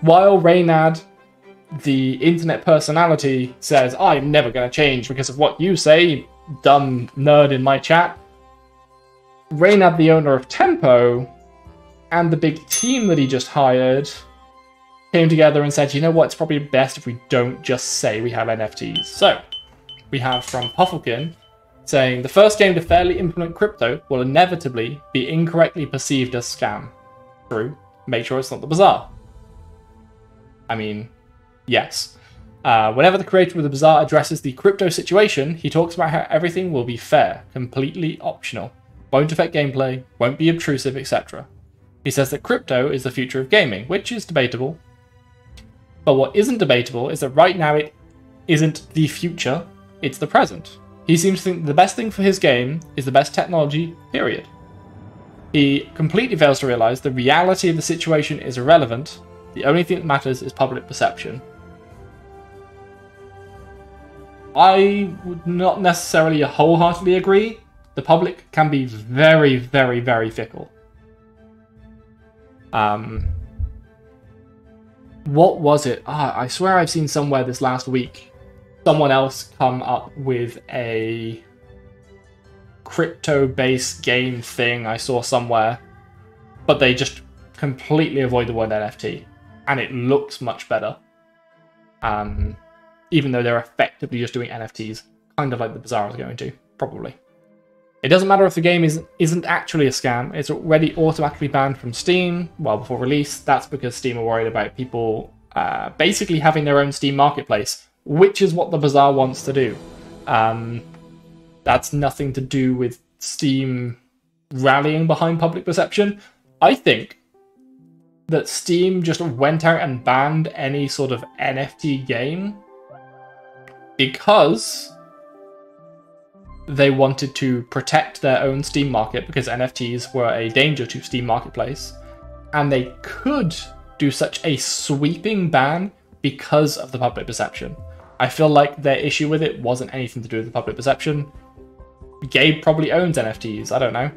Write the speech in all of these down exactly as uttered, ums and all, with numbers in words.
While Reynad, the internet personality, says, I'm never going to change because of what you say, you dumb nerd in my chat, Reynad, the owner of Tempo, and the big team that he just hired came together and said, you know what, it's probably best if we don't just say we have N F Ts. So, we have from Pufflekin saying, the first game to fairly implement crypto will inevitably be incorrectly perceived as scam. True. Make sure it's not the bazaar. I mean, yes. Uh, whenever the creator of the bazaar addresses the crypto situation, he talks about how everything will be fair, completely optional, won't affect gameplay, won't be obtrusive, et cetera. He says that crypto is the future of gaming, which is debatable. But what isn't debatable is that right now it isn't the future, it's the present. He seems to think the best thing for his game is the best technology, period. He completely fails to realise the reality of the situation is irrelevant. The only thing that matters is public perception. I would not necessarily wholeheartedly agree. The public can be very, very, very fickle. Um, what was it? Ah, I swear I've seen somewhere this last week someone else come up with a crypto-based game thing I saw somewhere, but they just completely avoid the word N F T, and it looks much better. Um, even though they're effectively just doing N F Ts, kind of like the bazaar is going to, probably. It doesn't matter if the game is, isn't actually a scam, it's already automatically banned from Steam, well, before release. That's because Steam are worried about people uh, basically having their own Steam marketplace, which is what the bazaar wants to do. Um, that's nothing to do with Steam rallying behind public perception. I think that Steam just went out and banned any sort of N F T game because they wanted to protect their own Steam market, because N F Ts were a danger to Steam Marketplace, and they could do such a sweeping ban because of the public perception. I feel like their issue with it wasn't anything to do with the public perception. Gabe probably owns N F Ts, I don't know.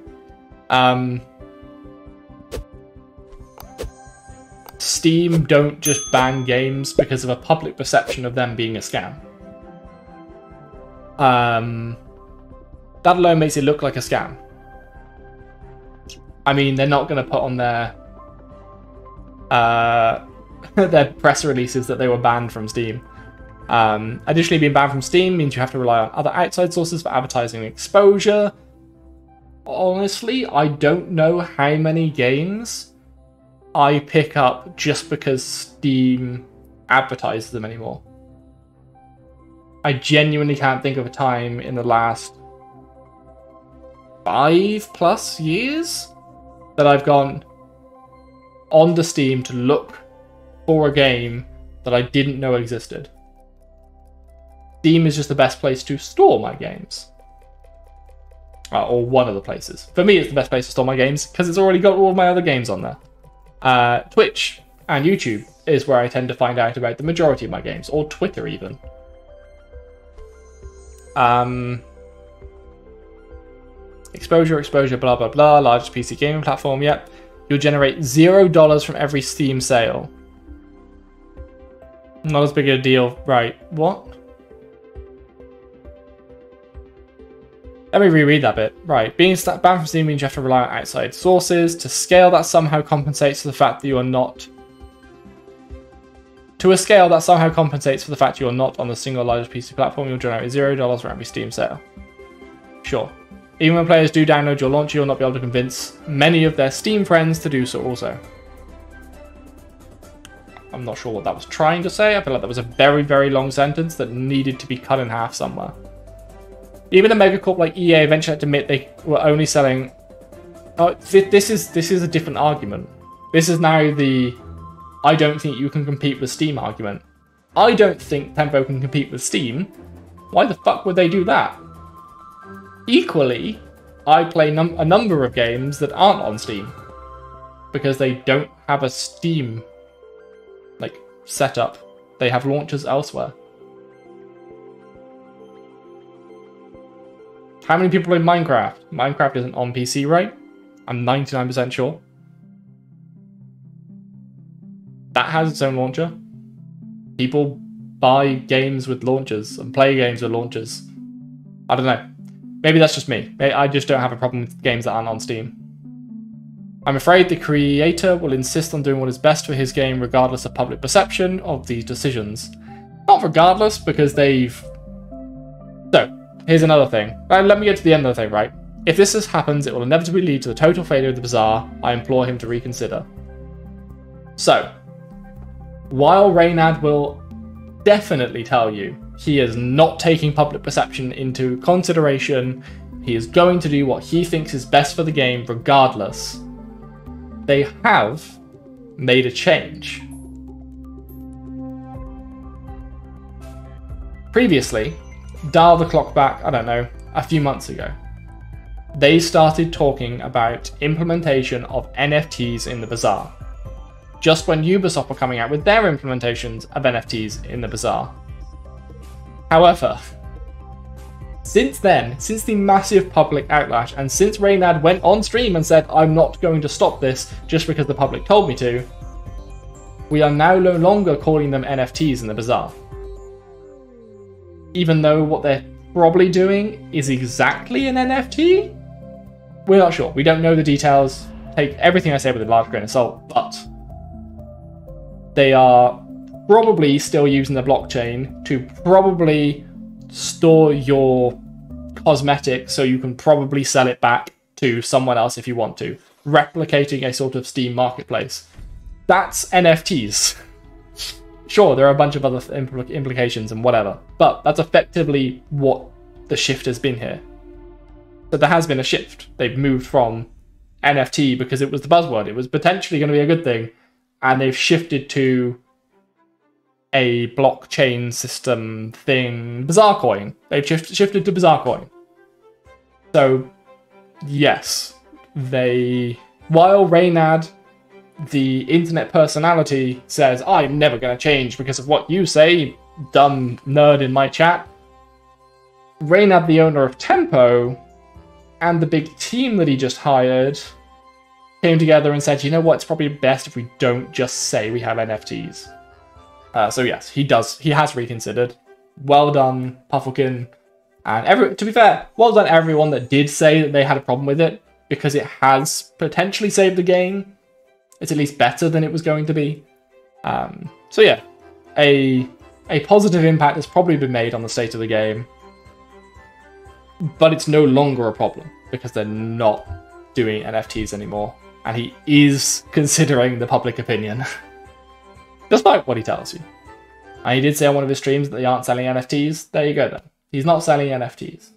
Um, Steam don't just ban games because of a public perception of them being a scam. Um... That alone makes it look like a scam. I mean, they're not going to put on their uh, their press releases that they were banned from Steam. Um, additionally, being banned from Steam means you have to rely on other outside sources for advertising and exposure. Honestly, I don't know how many games I pick up just because Steam advertises them anymore. I genuinely can't think of a time in the last five plus years that I've gone on the Steam to look for a game that I didn't know existed. Steam is just the best place to store my games. Uh, or one of the places. For me, it's the best place to store my games because it's already got all of my other games on there. Uh, Twitch and YouTube is where I tend to find out about the majority of my games, or Twitter even. Um... Exposure, exposure, blah, blah, blah. Largest P C gaming platform, yep. You'll generate zero dollars from every Steam sale. Not as big a deal. Right, what? Let me reread that bit. Right, being banned from Steam means you have to rely on outside sources. To scale that somehow compensates for the fact that you are not... To a scale that somehow compensates for the fact you are not on the single largest P C platform, you'll generate zero dollars from every Steam sale. Sure. Even when players do download your launcher, you'll not be able to convince many of their Steam friends to do so also. I'm not sure what that was trying to say. I feel like that was a very, very long sentence that needed to be cut in half somewhere. Even a megacorp like E A eventually had to admit they were only selling... Oh, th this is this is a different argument. This is now the I don't think you can compete with Steam argument. I don't think Tempo can compete with Steam. Why the fuck would they do that? Equally, I play num a number of games that aren't on Steam because they don't have a Steam like setup. They have launchers elsewhere. How many people play Minecraft? Minecraft isn't on P C, right? I'm ninety-nine percent sure. that has its own launcher. People buy games with launchers and play games with launchers. I don't know. Maybe that's just me. I just don't have a problem with games that aren't on Steam. I'm afraid the creator will insist on doing what is best for his game regardless of public perception of these decisions. Not regardless, because they've... So, here's another thing. Right, let me get to the end of the thing, right? If this is happens, it will inevitably lead to the total failure of the Bazaar. I implore him to reconsider. So, while Reynad will definitely tell you he is not taking public perception into consideration, he is going to do what he thinks is best for the game regardless, they have made a change. Previously, dial the clock back, I don't know, a few months ago, they started talking about implementation of N F Ts in the Bazaar, just when Ubisoft were coming out with their implementations of N F Ts in the Bazaar. However, since then, since the massive public outlash, and since Reynad went on stream and said, I'm not going to stop this just because the public told me to, we are now no longer calling them N F Ts in the Bazaar. Even though what they're probably doing is exactly an N F T? We're not sure. We don't know the details. Take everything I say with a large grain of salt, but they are probably still using the blockchain to probably store your cosmetics so you can probably sell it back to someone else if you want to, replicating a sort of Steam marketplace. That's N F Ts. Sure, there are a bunch of other impl implications and whatever, but that's effectively what the shift has been here. So there has been a shift. They've moved from N F T because it was the buzzword. It was potentially going to be a good thing, and they've shifted to a blockchain system thing, Bazaarcoin. They've shift shifted to Bazaarcoin. So, yes, they... While Reynad, the internet personality, says, I'm never going to change because of what you say, dumb nerd in my chat, Reynad, the owner of Tempo, and the big team that he just hired, came together and said, you know what, it's probably best if we don't just say we have N F Ts. Uh, so yes, he does. He has reconsidered. Well done, Pufflekin. And every, to be fair, well done everyone that did say that they had a problem with it, because it has potentially saved the game. It's at least better than it was going to be. Um, so yeah, a, a positive impact has probably been made on the state of the game, but it's no longer a problem because they're not doing N F Ts anymore. And he is considering the public opinion. Despite what he tells you. And he did say on one of his streams that they aren't selling N F Ts. There you go then. He's not selling N F Ts.